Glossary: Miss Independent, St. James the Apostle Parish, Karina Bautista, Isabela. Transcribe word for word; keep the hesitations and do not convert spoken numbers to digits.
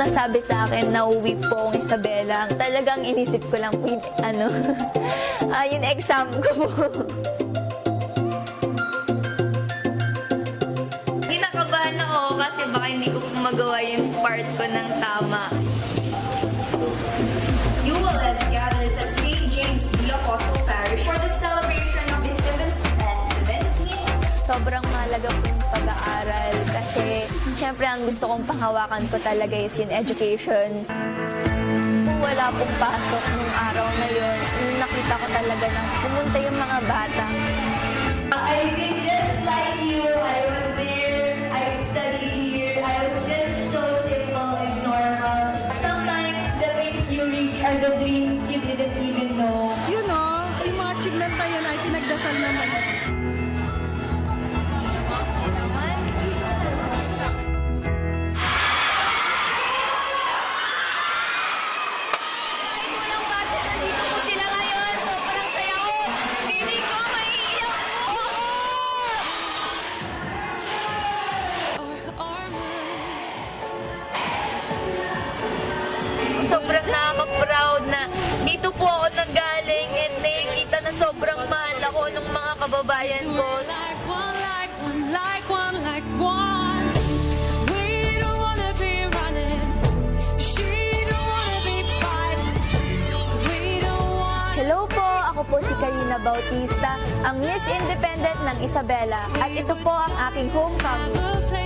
nung nasabi sa akin na uwi po ang Isabela, talagang inisip ko lang po yung, ano, uh, yung exam ko po. Kinakabahan ako kasi baka hindi ko po magawa yung part ko ng tama. You will as gathers at Saint James the Apostle Parish for the celebration of the seventh and seventeenth. Sobrang mahalaga po yung pag-aaral kasi siyempre ang gusto kong panghawakan ko talaga is yung education. Wala pong pasok nung araw na yun. Nakita ko talaga na pumunta yung mga bata. I've been just like you. I was there. I studied here. I was just so simple and normal. Sometimes the things you reach are the dreams you didn't even know. You know, yung mga achievement na yun ay pinagdasal naman. Sobrang nakaka-proud na dito po ako nanggaling and nakikita na sobrang mahal ako ng mga kababayan ko. Hello po, ako po si Karina Bautista, ang Miss Independent ng Isabela. At ito po ang aking homecoming.